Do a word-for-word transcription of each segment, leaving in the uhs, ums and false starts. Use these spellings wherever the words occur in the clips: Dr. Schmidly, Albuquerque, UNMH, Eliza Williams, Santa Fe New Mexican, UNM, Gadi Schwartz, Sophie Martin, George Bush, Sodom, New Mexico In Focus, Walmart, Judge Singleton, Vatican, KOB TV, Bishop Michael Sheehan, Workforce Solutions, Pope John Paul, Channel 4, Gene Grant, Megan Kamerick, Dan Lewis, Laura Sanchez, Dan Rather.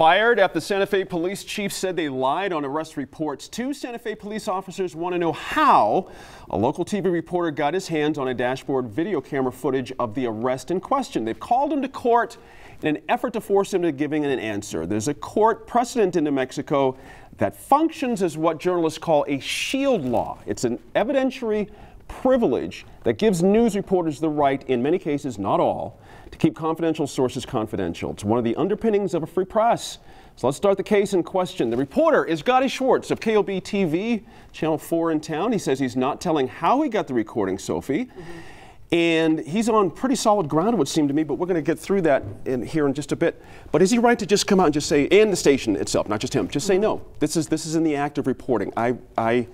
fired after Santa Fe police chief said they lied on arrest reports. Two Santa Fe police officers want to know how a local T V reporter got his hands on a dashboard video camera footage of the arrest in question. They've called him to court in an effort to force him to giving an answer. There's a court precedent in New Mexico that functions as what journalists call a shield law. It's an evidentiary privilege that gives news reporters the right, in many cases, not all, to keep confidential sources confidential. It's one of the underpinnings of a free press. So let's start the case in question. The reporter is Gadi Schwartz of K O B T V, Channel four in town. He says he's not telling how he got the recording, Sophie. Mm-hmm. And he's on pretty solid ground, it would seem to me, but we're going to get through that in here in just a bit. But is he right to just come out and just say, and the station itself, not just him, just mm-hmm. say no, this is, this is in the act of reporting. I, I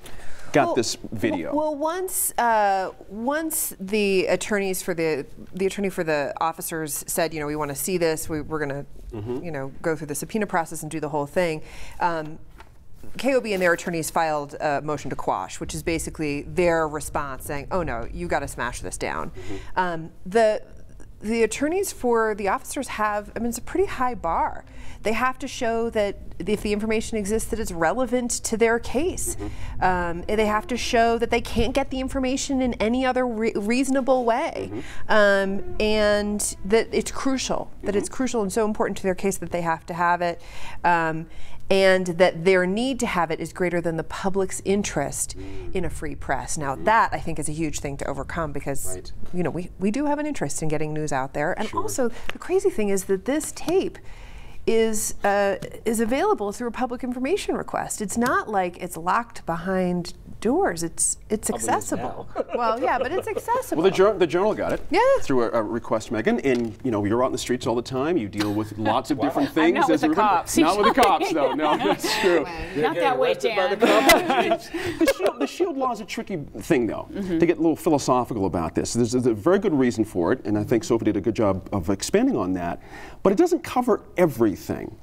got well, this video. Well, once uh, once the attorneys for the the attorney for the officers said, you know, we want to see this, we, we're going to, mm-hmm. you know, go through the subpoena process and do the whole thing. Um, K O B and their attorneys filed a motion to quash, which is basically their response saying, "Oh no, you got to smash this down." Mm-hmm. um, the the attorneys for the officers have, I mean, it's a pretty high bar. They have to show that if the information exists, that it's relevant to their case. Mm-hmm. um, they have to show that they can't get the information in any other re reasonable way, mm-hmm. um, and that it's crucial, that mm-hmm. it's crucial and so important to their case that they have to have it, um, and that their need to have it is greater than the public's interest in a free press. Now, that, I think, is a huge thing to overcome because, right. you know, we, we do have an interest in getting news out there. And sure. also, the crazy thing is that this tape is uh, is available through a public information request. It's not like it's locked behind doors. It's it's accessible. Well, yeah, but it's accessible. Well, the, jur the journal got it. Yeah. Through a, a request, Megan, and you know you're out in the streets all the time. You deal with lots of wow. different things. I'm not as with the cops. Not with the cops, though. No, that's true. Well, not that, that way, Dan. The, the, shield, the shield law is a tricky thing, though, mm-hmm. to get a little philosophical about this. There's a, a very good reason for it, and I think Sophie did a good job of expanding on that. But it doesn't cover everything. Thing.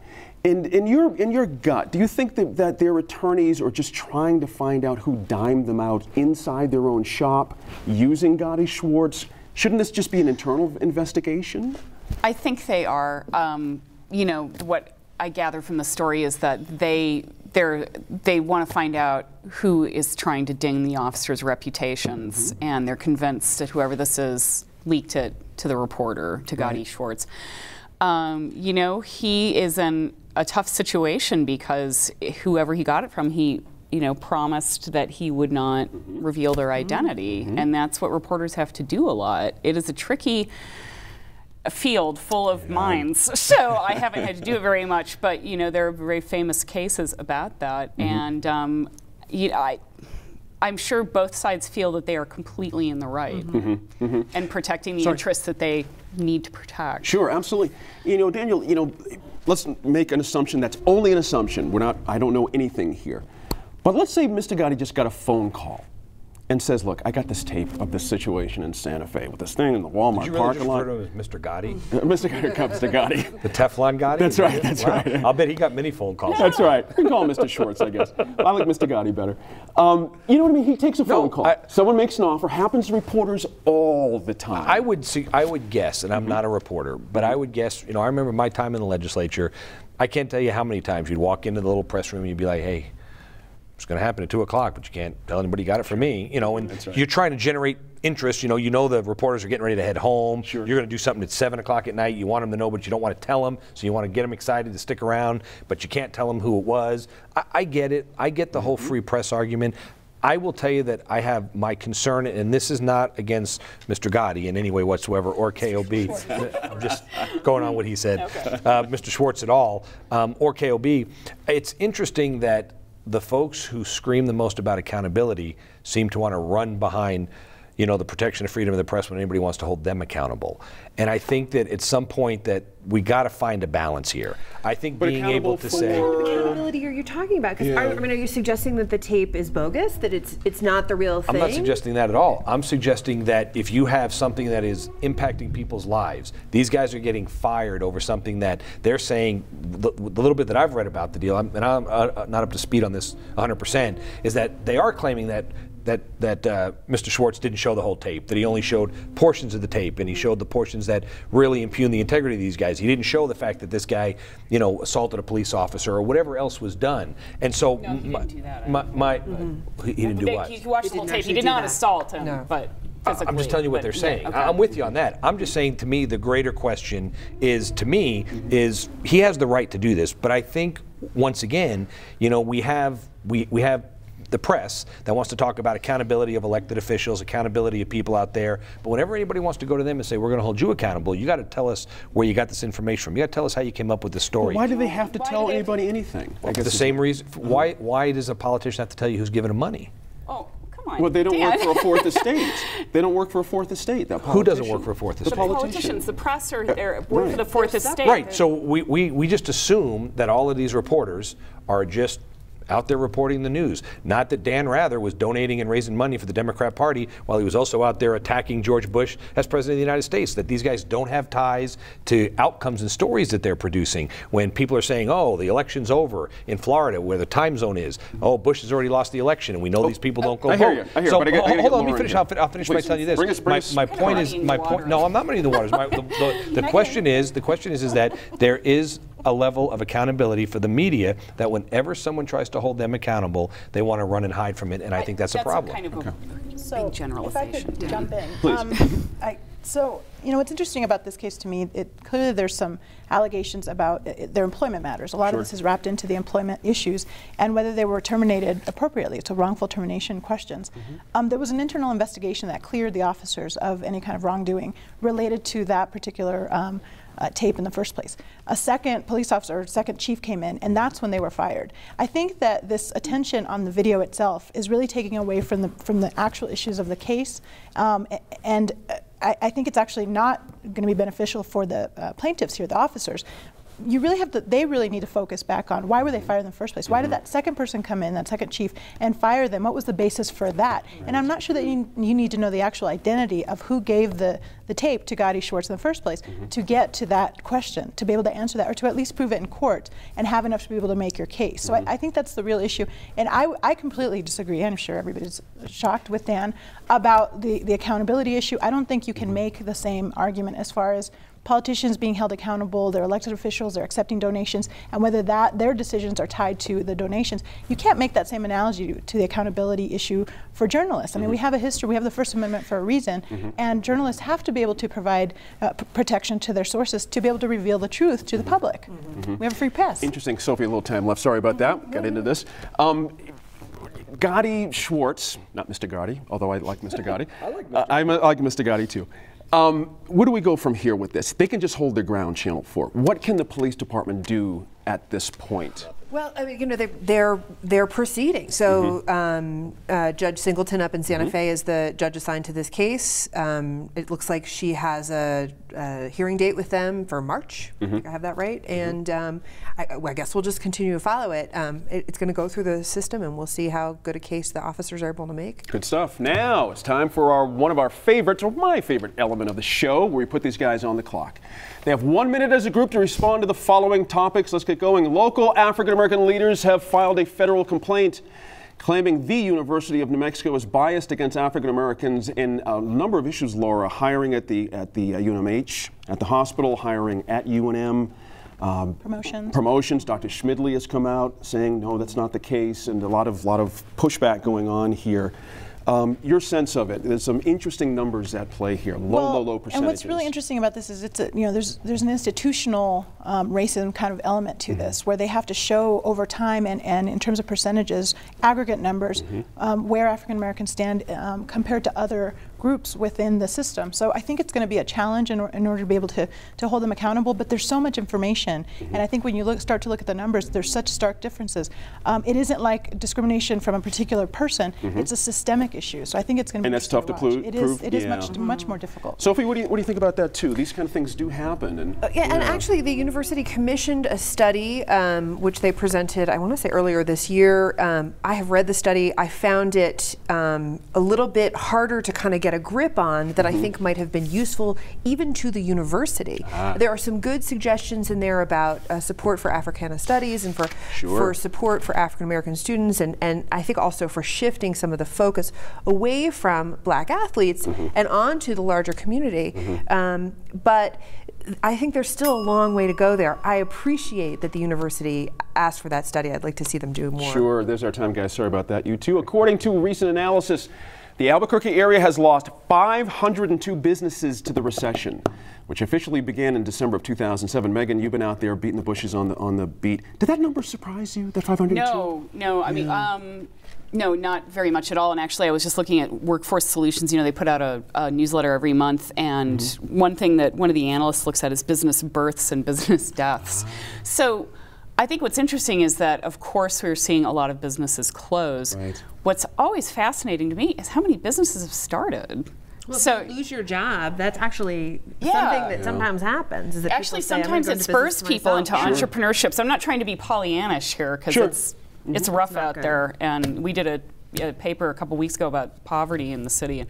And in your in your gut, do you think that, that their attorneys are just trying to find out who dimed them out inside their own shop using Gadi Schwartz? Shouldn't this just be an internal investigation? I think they are. Um, you know, what I gather from the story is that they they're, they want to find out who is trying to ding the officers' reputations, mm-hmm. and they're convinced that whoever this is leaked it to the reporter, to Gadi right. Schwartz. Um, you know, he is in a tough situation because whoever he got it from, he, you know, promised that he would not reveal their identity. Mm-hmm. And that's what reporters have to do a lot. It is a tricky field full of yeah. mines. So I haven't had to do it very much, but, you know, there are very famous cases about that. Mm-hmm. And, um, you know, I... I'm sure both sides feel that they are completely in the right mm-hmm. Mm-hmm. and protecting the Sorry. interests that they need to protect. Sure, absolutely. You know, Daniel, you know, let's make an assumption that's only an assumption. We're not, I don't know anything here. But let's say Mister Gadi just got a phone call and says, look, I got this tape of this situation in Santa Fe with this thing in the Walmart really parking lot. Did you refer to him as Mister Gadi? Uh, Mister Gadi comes to Gadi. The Teflon Gadi? That's right, that's wow. right. I'll bet he got many phone calls. That's right. We call him Mister Schwartz, I guess. I like Mister Gadi better. Um, you know what I mean? He takes a phone no, call. I, Someone makes an offer. Happens to reporters all the time. I would, see, I would guess, and I'm mm-hmm. not a reporter, but I would guess, you know, I remember my time in the legislature. I can't tell you how many times you'd walk into the little press room and you'd be like, hey, it's going to happen at two o'clock, but you can't tell anybody you got it from me. You know, and right. you're trying to generate interest. You know, you know the reporters are getting ready to head home. Sure. You're going to do something at seven o'clock at night. You want them to know, but you don't want to tell them. So you want to get them excited to stick around, but you can't tell them who it was. I, I get it. I get the mm-hmm. whole free press argument. I will tell you that I have my concern, and this is not against Mister Gadi in any way whatsoever, or K O B. I'm just going on what he said. Okay. Uh, Mister Schwartz at all, um, or K O B. It's interesting that the folks who scream the most about accountability seem to want to run behind, you know, the protection of freedom of the press when anybody wants to hold them accountable. And I think that at some point that we got to find a balance here. I think but being able to say, what accountability are you talking about? Because yeah. I mean, are you suggesting that the tape is bogus? That it's it's not the real thing? I'm not suggesting that at all. I'm suggesting that if you have something that is impacting people's lives, these guys are getting fired over something that they're saying. The, the little bit that I've read about the deal, I'm, and I'm uh, not up to speed on this one hundred percent, is that they are claiming that that that uh, Mister Schwartz didn't show the whole tape, that he only showed portions of the tape, and he showed the portions that really impugn the integrity of these guys. He didn't show the fact that this guy, you know, assaulted a police officer or whatever else was done. And so, no, he didn't do that. My, my mm-hmm. he, he didn't do what? You watched the whole tape. He did not assault him, no. but. I'm just telling you what they're saying. Yeah, okay. I'm with you on that. I'm just saying, to me, the greater question is, to me, is he has the right to do this. But I think, once again, you know, we have we, we have the press that wants to talk about accountability of elected officials, accountability of people out there. But whenever anybody wants to go to them and say, we're going to hold you accountable, you got to tell us where you got this information from. You got to tell us how you came up with the story. Well, why do they have to why tell anybody anything? Well, for the same reason. Why, why does a politician have to tell you who's giving them money? Oh. Well, they don't Dan. work for a fourth estate. They don't work for a fourth estate. That Who doesn't work for a fourth estate? The politician. politicians, the press, are there work right. for the fourth There's estate. Right. So we, we, we just assume that all of these reporters are just out there reporting the news. Not that Dan Rather was donating and raising money for the Democrat Party while he was also out there attacking George Bush as President of the United States, that these guys don't have ties to outcomes and stories that they're producing. When people are saying, oh, the election's over in Florida where the time zone is, oh, Bush has already lost the election, and we know oh, these people don't go I vote. Hear you. I hear so, you, but I get, hold, I hold on, let me finish, I'll, I'll finish Please, by telling you this. Bring us, bring my my point is, my point, no, I'm not muddying the waters. My, the, the, the question is, the question is, is that there is a level of accountability for the media that whenever someone tries to hold them accountable, they want to run and hide from it, and I, I think that's, that's a problem. That's kind of okay. a so big generalization. If I could yeah. jump in. Please. Um, I, so, you know, what's interesting about this case to me, it, clearly there's some allegations about uh, their employment matters. A lot sure. of this is wrapped into the employment issues and whether they were terminated appropriately. It's a wrongful termination questions. Mm-hmm. um, there was an internal investigation that cleared the officers of any kind of wrongdoing related to that particular um, Uh, tape in the first place. A second police officer, or second chief came in, and that's when they were fired. I think that this attention on the video itself is really taking away from the from the actual issues of the case, um, and I, I think it's actually not going to be beneficial for the uh, plaintiffs here, the officers. You really have to, they really need to focus back on why were they fired in the first place? Why mm-hmm. did that second person come in, that second chief, and fire them? What was the basis for that? Right. And I'm not sure that you, you need to know the actual identity of who gave the, the tape to Gadi Schwartz in the first place mm-hmm. to get to that question, to be able to answer that, or to at least prove it in court and have enough to be able to make your case. So mm-hmm. I, I think that's the real issue. And I, I completely disagree, and I'm sure everybody's shocked with Dan, about the, the accountability issue. I don't think you can mm-hmm. make the same argument as far as politicians being held accountable, their elected officials, they're accepting donations, and whether that their decisions are tied to the donations. You can't make that same analogy to the accountability issue for journalists. I mean, mm-hmm. we have a history, we have the First Amendment for a reason, mm-hmm. and journalists have to be able to provide uh, p protection to their sources to be able to reveal the truth to mm-hmm. the public. Mm-hmm. Mm-hmm. We have a free press. Interesting, Sophie, a little time left. Sorry about that, mm-hmm. got into this. Um, Gadi Schwartz, not Mister Gadi, although I like Mister Gadi. I like Mister Uh, I'm a, I like Mister Gadi too. Um, where do we go from here with this? They can just hold their ground, Channel four. What can the police department do at this point? Well, I mean, you know, they're, they're, they're proceeding. So mm-hmm. um, uh, Judge Singleton up in Santa mm-hmm. Fe is the judge assigned to this case. Um, it looks like she has a, a hearing date with them for March. Mm-hmm. I think I have that right. Mm-hmm. And um, I, well, I guess we'll just continue to follow it. Um, it it's going to go through the system, and we'll see how good a case the officers are able to make. Good stuff. Now it's time for our one of our favorites, or my favorite element of the show, where we put these guys on the clock. They have one minute as a group to respond to the following topics. Let's get going. Local African-American leaders have filed a federal complaint claiming the University of New Mexico is biased against African-Americans in a number of issues, Laura, hiring at the, at the uh, U N M H, at the hospital, hiring at U N M. Um, promotions. Promotions. Doctor Schmidly has come out saying, no, that's not the case, and a lot of, lot of pushback going on here. Um, your sense of it, there's some interesting numbers at play here, low, well, low, low percentages. And what's really interesting about this is it's a, you know, there's, there's an institutional um, racism kind of element to mm-hmm. this, where they have to show over time and, and in terms of percentages, aggregate numbers, mm-hmm. um, where African Americans stand um, compared to other groups within the system. So I think it's going to be a challenge in, or, in order to be able to, to hold them accountable, but there's so much information. Mm-hmm. And I think when you look, start to look at the numbers, there's such stark differences. Um, it isn't like discrimination from a particular person, mm-hmm. it's a systemic issue. So I think it's going to be And that's tough to, to prove. It is, it is yeah. much, mm-hmm. much more difficult. Sophie, what do, you, what do you think about that too? These kind of things do happen. And, uh, yeah, and know. actually the university commissioned a study um, which they presented, I want to say earlier this year. Um, I have read the study. I found it um, a little bit harder to kind of get a grip on that mm-hmm. I think might have been useful even to the university. Ah. There are some good suggestions in there about uh, support for Africana studies and for, sure. for support for African American students, and, and I think also for shifting some of the focus away from black athletes mm-hmm. and onto the larger community. Mm-hmm. um, but I think there's still a long way to go there. I appreciate that the university asked for that study. I'd like to see them do more. Sure, there's our time, guys. Sorry about that, you too. According to recent analysis, the Albuquerque area has lost five hundred two businesses to the recession, which officially began in December of two thousand seven. Megan, you've been out there beating the bushes on the on the beat. Did that number surprise you, that five hundred two? No, no, I yeah. mean, um, no, not very much at all. And actually, I was just looking at Workforce Solutions. You know, they put out a, a newsletter every month, and mm-hmm. one thing that one of the analysts looks at is business births and business deaths. Uh-huh. So I think what's interesting is that, of course, we're seeing a lot of businesses close. Right. What's always fascinating to me is how many businesses have started. Well, so if you lose your job, that's actually yeah. something that yeah. sometimes happens. Is that actually, say, sometimes it spurs people into sure. entrepreneurship. So I'm not trying to be Pollyannish here, because sure. it's it's rough it's out good. there. And we did a, a paper a couple weeks ago about poverty in the city.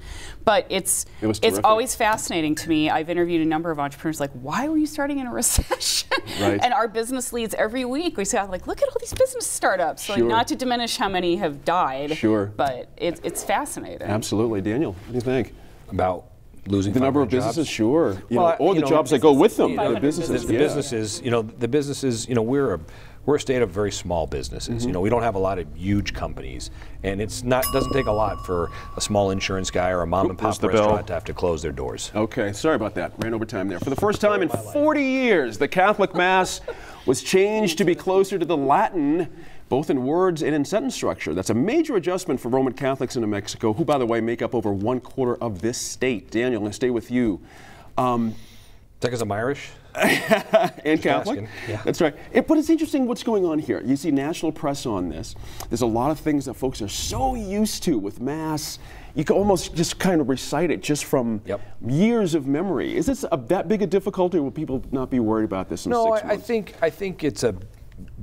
But it's it it's always fascinating to me. I've interviewed a number of entrepreneurs, like, why were you starting in a recession? Right. And our business leads every week, we say, like, look at all these business startups. Sure. Like, not to diminish how many have died. Sure. But it, it's fascinating. Absolutely. Daniel, what do you think? About losing the number of businesses, jobs. sure, you well, know, or you the know, jobs that go with them. You know, the businesses, the yeah. businesses, you know, the businesses. You know, we're a we're a state of very small businesses. Mm-hmm. You know, we don't have a lot of huge companies, and it's not doesn't take a lot for a small insurance guy or a mom Oop, and pop restaurant bell. to have to close their doors. Okay, sorry about that. Ran over time there. For the first time in forty years, the Catholic Mass was changed to be closer to the Latin, both in words and in sentence structure. That's a major adjustment for Roman Catholics in New Mexico, who, by the way, make up over one quarter of this state. Daniel, I'm going to stay with you. Um, Because I'm Irish. And Catholic. Yeah. That's right. It, but it's interesting what's going on here. You see national press on this. There's a lot of things that folks are so used to with Mass. You can almost just kind of recite it just from yep. years of memory. Is this a, that big a difficulty, or will people not be worried about this in no, six I, months? I think, I think it's a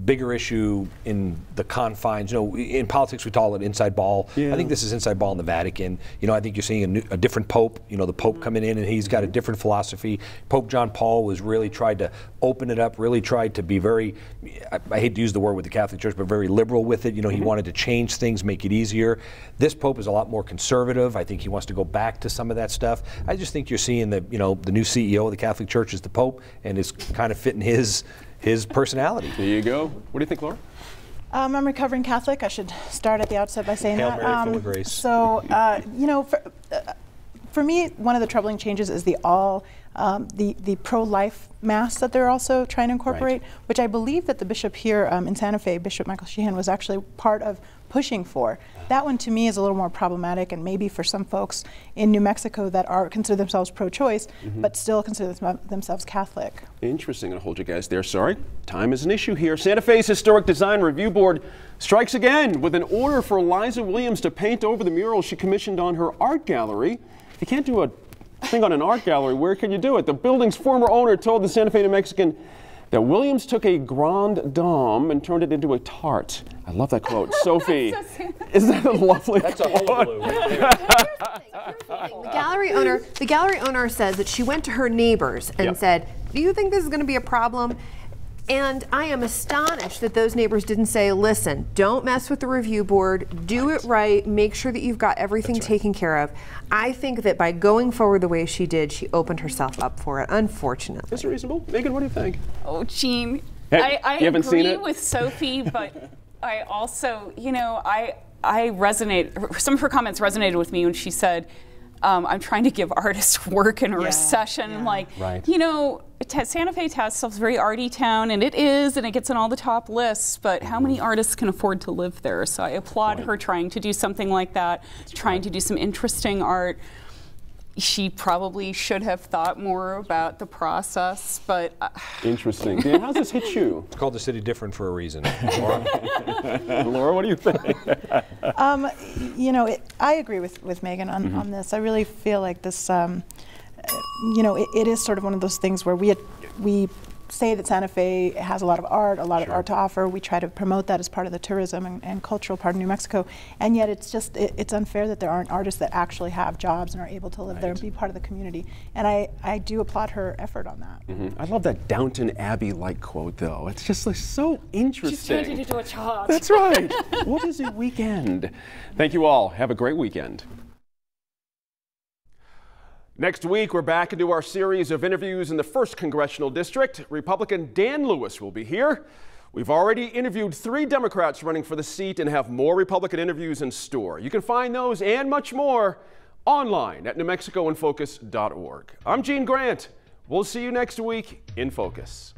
bigger issue in the confines. You know, in politics we call it inside ball. Yeah. I think this is inside ball in the Vatican. You know, I think you're seeing a, new, a different pope. You know, the pope mm-hmm. coming in, and he's got a different philosophy. Pope John Paul was really tried to open it up, really tried to be very, I, I hate to use the word with the Catholic Church, but very liberal with it. You know, he mm-hmm. wanted to change things, make it easier. This pope is a lot more conservative. I think he wants to go back to some of that stuff. I just think you're seeing the, you know, the new C E O of the Catholic Church is the pope, and it's kind of fitting his his personality. There you go. What do you think, Laura? Um, I'm a recovering Catholic. I should start at the outset by saying Hail that. Mary, um, full of grace. So, uh, you know, for, uh, for me, one of the troubling changes is the all, um, the, the pro-life Mass that they're also trying to incorporate, right. which I believe that the bishop here um, in Santa Fe, Bishop Michael Sheehan, was actually part of pushing for. That one to me is a little more problematic, and maybe for some folks in New Mexico that are consider themselves pro-choice, mm-hmm. but still consider them, themselves Catholic. Interesting. I'll hold you guys there. Sorry, time is an issue here. Santa Fe's Historic Design Review Board strikes again with an order for Eliza Williams to paint over the mural she commissioned on her art gallery. You can't do a thing on an art gallery. Where can you do it? The building's former owner told the Santa Fe New Mexican that Williams took a grande dame and turned it into a tart. I love that quote. Sophie, so isn't that a lovely That's quote? A hullabaloo right there. Here's the thing. The gallery owner, the gallery owner says that she went to her neighbors and yep. said, "Do you think this is going to be a problem?" And I am astonished that those neighbors didn't say, listen, don't mess with the review board, do right. it right, make sure that you've got everything right. taken care of. I think that by going forward the way she did, she opened herself up for it, unfortunately. Is it reasonable? Megan, what do you think? Oh, Gene, hey, I, I agree with Sophie, but I also, you know, I, I resonate, some of her comments resonated with me when she said, Um, I'm trying to give artists work in a yeah, recession. Yeah. Like, right. you know, Santa Fe Task is a very arty town, and it is, and it gets on all the top lists, but how many artists can afford to live there? So I applaud right. her trying to do something like that, That's trying right. to do some interesting art. She probably should have thought more about the process, but... Uh, Interesting. Dan, how's this hit you? It's called the city different for a reason. Laura, Laura what do you think? um, you know, it, I agree with, with Megan on, mm-hmm. on this. I really feel like this, um, you know, it, it is sort of one of those things where we, had, we say that Santa Fe has a lot of art, a lot sure. of art to offer. We try to promote that as part of the tourism and, and cultural part of New Mexico. And yet it's just, it, it's unfair that there aren't artists that actually have jobs and are able to live right. there and be part of the community. And I, I do applaud her effort on that. Mm-hmm. I love that Downton Abbey-like quote, though. It's just like, so interesting. She's turned it into a charge. That's right. What is a weekend? Thank you all. Have a great weekend. Next week, we're back into our series of interviews in the first Congressional District. Republican Dan Lewis will be here. We've already interviewed three Democrats running for the seat and have more Republican interviews in store. You can find those and much more online at new mexico in focus dot org. I'm Gene Grant. We'll see you next week in Focus.